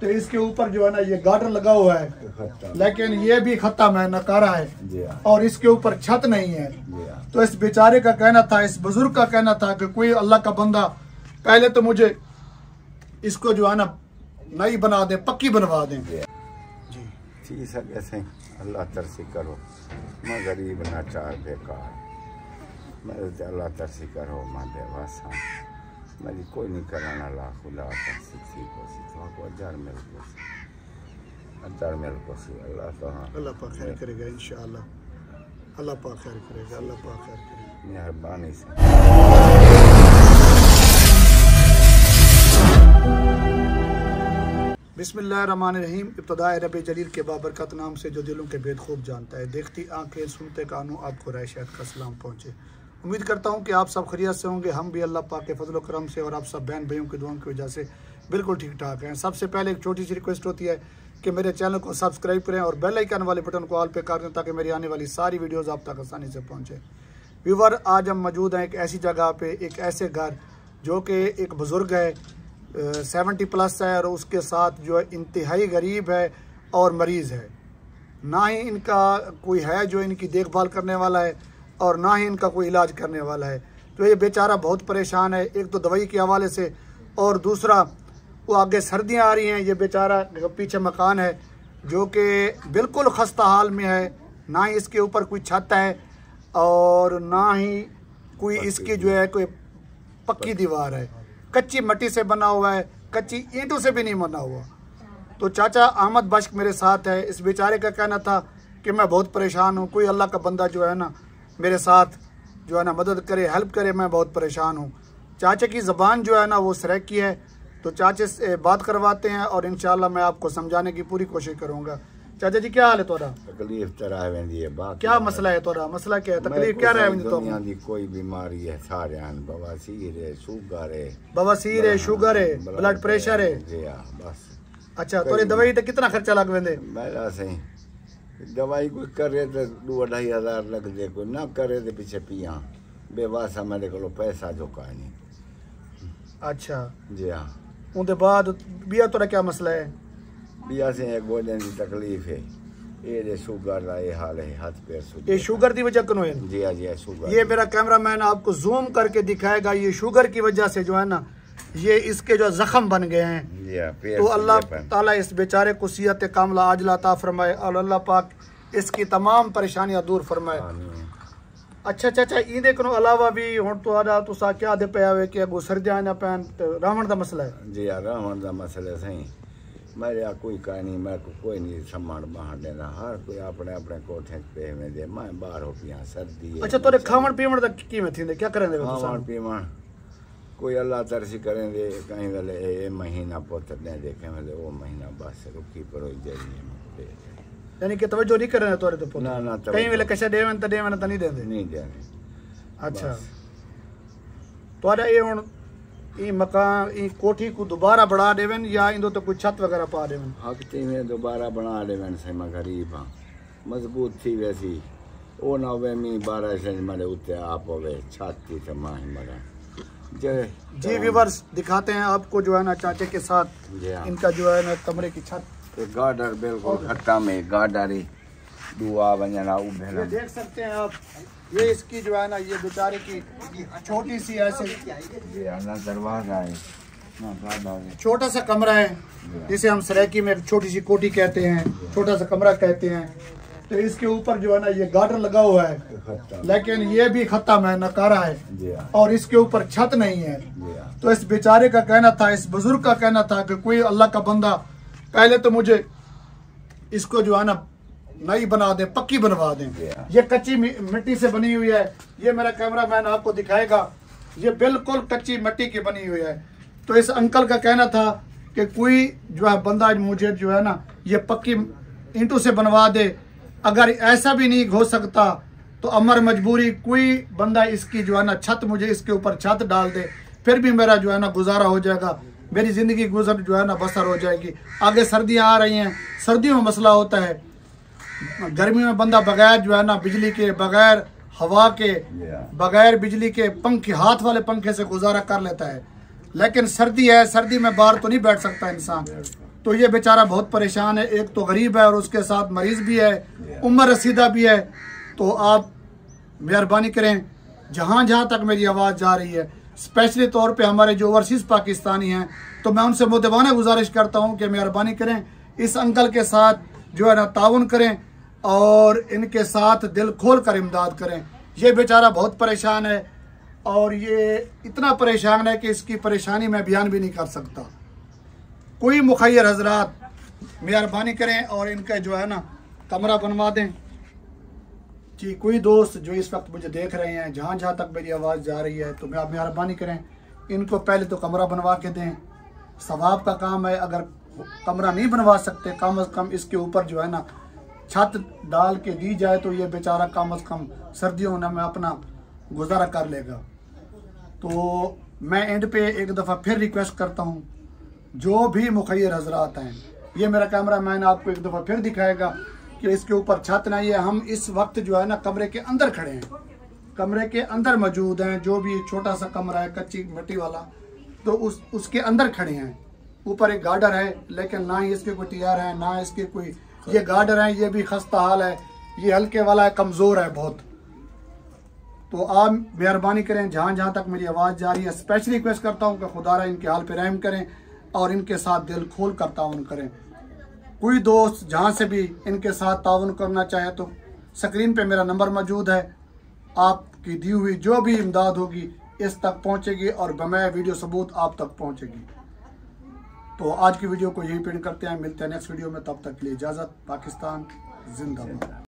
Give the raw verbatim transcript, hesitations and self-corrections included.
तो इसके ऊपर जो है ना ये गार्डर लगा हुआ है, लेकिन ये भी खत्म है, नकारा है और इसके ऊपर छत नहीं है। तो इस बेचारे का कहना था, इस बुजुर्ग का कहना था कि कोई अल्लाह का बंदा पहले तो मुझे इसको जो है ना नई बना दे, पक्की बनवा दें। जी ठीक है, कैसे अल्लाह तरसी करो, मैं गरीब नाचार बेकार, मैं अल्लाह तरसी करो, मैं बेवासा, मेरी कोई नहीं कराना लाख हजार मेल को हजार मेल को अल्लाह तो हाँ अल्लाह पाक खैर करेगा इंशाअल्लाह, अल्लाह पाक खैर करेगा, अल्लाह पाक खैर करेगा मेहरबानी से। बिस्मिल्लाहिर्रहमानिर्रहीम। इब्तिदाए रब जलील के बाबरकत नाम से जो दिलों के भेद खूब जानता है। देखती आंखें सुनते कानों आपको रायशाद का सलाम पहुँचे। उम्मीद करता हूं कि आप सब खैरियत से होंगे। हम भी अल्लाह पाक के फजल करम से और आप सब बहन भाइयों की दुआओं की वजह से बिल्कुल ठीक ठाक हैं। सबसे पहले एक छोटी सी रिक्वेस्ट होती है कि मेरे चैनल को सब्सक्राइब करें और बेल आइकन वाले बटन को ऑल पे कर दें ताकि मेरी आने वाली सारी वीडियोज़ आप तक आसानी से पहुँचें। व्यूवर, आज हम मौजूद हैं एक ऐसी जगह पर, एक ऐसे घर जो कि एक बुज़ुर्ग है, सेवेंटी प्लस है और उसके साथ जो है इंतहाई गरीब है और मरीज़ है। ना ही इनका कोई है जो इनकी देखभाल करने वाला है और ना ही इनका कोई इलाज करने वाला है। तो ये बेचारा बहुत परेशान है, एक तो दवाई के हवाले से और दूसरा वो आगे सर्दियां आ रही हैं। ये बेचारा पीछे मकान है जो कि बिल्कुल खस्ता हाल में है, ना ही इसके ऊपर कोई छत है और ना ही कोई इसकी जो है कोई पक्की दीवार है, कच्ची मिट्टी से बना हुआ है, कच्ची ईंटों से भी नहीं बना हुआ। तो चाचा अहमद बश्क मेरे साथ है। इस बेचारे का कहना था कि मैं बहुत परेशान हूँ, कोई अल्लाह का बंदा जो है ना मेरे साथ जो है ना मदद करे, हेल्प करे, मैं बहुत परेशान हूँ। चाचे की ज़बान जो है ना वो सरैकी है, तो चाचे से बात करवाते हैं और इंशाल्लाह मैं आपको समझाने की पूरी कोशिश करूँगा। चाचा जी क्या हाल है तोरा? तकलीफ तरा है, बात क्या मसला है तोरा? मसला क्या है, तकलीफ क्या रहा है? कोई बीमारी है, सारे बवासीर है, शुगर है, बवासीर है, शुगर है, ब्लड प्रेशर है। बस अच्छा, तोरी दवाई तो कितना खर्चा लग वेंदे? दवाई कोई करे तो दो अढ़ाई हज़ार लग दे, कोई ना करे तो पीछे पिया बेवासा, मेरे को पैसा जो का नहीं। अच्छा जी हाँ। उनके बाद बिया तोरा क्या मसला है? बिया से गोलियां की तकलीफ है, ये ये शुगर का ये हाल है, हाथ पैर सूज। ये शुगर की वजह क्यों है? जी हाँ जी, शुगर। ये मेरा कैमरा मैन आपको जूम करके दिखाएगा, ये शुगर की वजह से जो है ना ये इसके जो ज़ख़म बन गए हैं। तो अल्लाह ताला इस बेचारे को सिहत कामला आजिला अता फरमाए और अल्लाह पाक इसकी तमाम परेशानियां दूर फरमाए। अच्छा चाचा, ईदे को अलावा भी हम तुरा तो तुसा क्या दे पे आवे कि अगो सर्दियां ना पैन तो रहन दा मसला है? जी हां, रहन दा मसला सही, मेरे आ कोई कहानी, मेरे को कोई नहीं सम्मान बाहर देना, हर कोई अपने अपने कोठे पे में दे, मैं बाहर हो पिया सर्दी। अच्छा, तोरे खावण पीवण दा कीमे थिंदे, क्या करन दे तुसा? खावण पीवण कोई अल्लाह तरसी करें दे, कहीं वाले ये महीना पोत ने देखे वाले वो महीना बस रुकी पर यानी कि तवज्जो नहीं करें तोरे तो ना ना कहीं वाले कैसे देवन तो देवन तो नहीं देंगे नहीं देंगे। अच्छा, तोरा ये हुन ई मकान ई कोठी को दोबारा बढ़ा देवन या इंदो तो कुछ छत वगैरह पा देवन? अगते में दोबारा बना देवन से मैं गरीब हाँ, मजबूत थी वैसी वो ना वे मी बारिश मारे उते आप होवे छत थी तो माही मरा। जय जी व्यूवर्स, दिखाते हैं आपको जो है ना चाचे के साथ इनका जो है ना कमरे की छत। एक गार्डर बिल्कुल खट्टा में गार्डर ही दुआ वंजना उभे ना, देख सकते हैं आप। ये इसकी जो है ना ये बेचारे की छोटी सी ऐसे ये आना दरवाजा है ना गार्डर है, छोटा सा कमरा है जिसे हम सरायकी में छोटी सी कोठी कहते हैं, छोटा सा कमरा कहते हैं। तो इसके ऊपर जो है ना ये गार्डर लगा हुआ है, लेकिन ये भी खत्म है, नकारा है और इसके ऊपर छत नहीं है। तो इस बेचारे का कहना था, इस बुजुर्ग का कहना था कि कोई अल्लाह का बंदा पहले तो मुझे इसको जो है ना नई बना दे, पक्की बनवा दें। ये कच्ची मिट्टी से बनी हुई है, ये मेरा कैमरा मैन आपको दिखाएगा, ये बिल्कुल कच्ची मिट्टी की बनी हुई है। तो इस अंकल का कहना था कि कोई जो है बंदा मुझे जो है ना ये पक्की ईंटों से बनवा दे, अगर ऐसा भी नहीं हो सकता तो अमर मजबूरी कोई बंदा इसकी जो है ना छत मुझे इसके ऊपर छत डाल दे, फिर भी मेरा जो है ना गुजारा हो जाएगा, मेरी ज़िंदगी गुजर जो है ना बसर हो जाएगी। आगे सर्दियां आ रही हैं, सर्दियों में मसला होता है, गर्मी में बंदा बगैर जो है ना बिजली के, बगैर हवा के, बगैर बिजली के पंखे, हाथ वाले पंखे से गुजारा कर लेता है, लेकिन सर्दी है, सर्दी में बाहर तो नहीं बैठ सकता इंसान। तो ये बेचारा बहुत परेशान है, एक तो गरीब है और उसके साथ मरीज़ भी है, उम्र रसीदा भी है। तो आप मेहरबानी करें, जहाँ जहाँ तक मेरी आवाज़ जा रही है, स्पेशली तौर पे हमारे जो ओवरसीज़ पाकिस्तानी हैं, तो मैं उनसे मुद्दबाना गुजारिश करता हूँ कि मेहरबानी करें इस अंकल के साथ जो है ना ताउन करें और इनके साथ दिल खोल कर इमदाद करें। ये बेचारा बहुत परेशान है और ये इतना परेशान है कि इसकी परेशानी मैं बयान भी नहीं कर सकता। कोई मुखैर हजरात मेहरबानी करें और इनका जो है ना कमरा बनवा दें जी। कोई दोस्त जो इस वक्त मुझे देख रहे हैं, जहाँ जहाँ तक मेरी आवाज़ जा रही है, तो आप मेहरबानी करें इनको पहले तो कमरा बनवा के दें, सवाब का काम है। अगर कमरा नहीं बनवा सकते, कम अज़ कम इसके ऊपर जो है ना छत डाल के दी जाए तो ये बेचारा कम अज़ कम सर्दियों में अपना गुजारा कर लेगा। तो मैं एंड पे एक दफ़ा फिर रिक्वेस्ट करता हूँ, जो भी मुखैर हजरात हैं, ये मेरा कैमरा मैन आपको एक दफ़ा फिर दिखाएगा कि इसके ऊपर छत नहीं है। हम इस वक्त जो है ना कमरे के अंदर खड़े हैं, कमरे के अंदर मौजूद हैं, जो भी छोटा सा कमरा है कच्ची मिट्टी वाला, तो उस उसके अंदर खड़े हैं। ऊपर एक गार्डर है, लेकिन ना ही इसके कोई टीयर है ना इसके कोई, ये गार्डर है ये भी खस्ता हाल है, ये हल्के वाला है, कमज़ोर है बहुत। तो आप मेहरबानी करें, जहाँ जहाँ तक मेरी आवाज़ जा रही है, स्पेशली रिक्वेस्ट करता हूँ कि खुदारा इनके हाल पर रहम करें और इनके साथ दिल खोल कर ताउन करें। कोई दोस्त जहाँ से भी इनके साथ ताउन करना चाहे तो स्क्रीन पे मेरा नंबर मौजूद है। आपकी दी हुई जो भी इमदाद होगी इस तक पहुँचेगी और बमे वीडियो सबूत आप तक पहुँचेगी। तो आज की वीडियो को यहीं पे एंड करते हैं, मिलते हैं नेक्स्ट वीडियो में, तब तक के लिए इजाज़त। पाकिस्तान जिंदाबाद।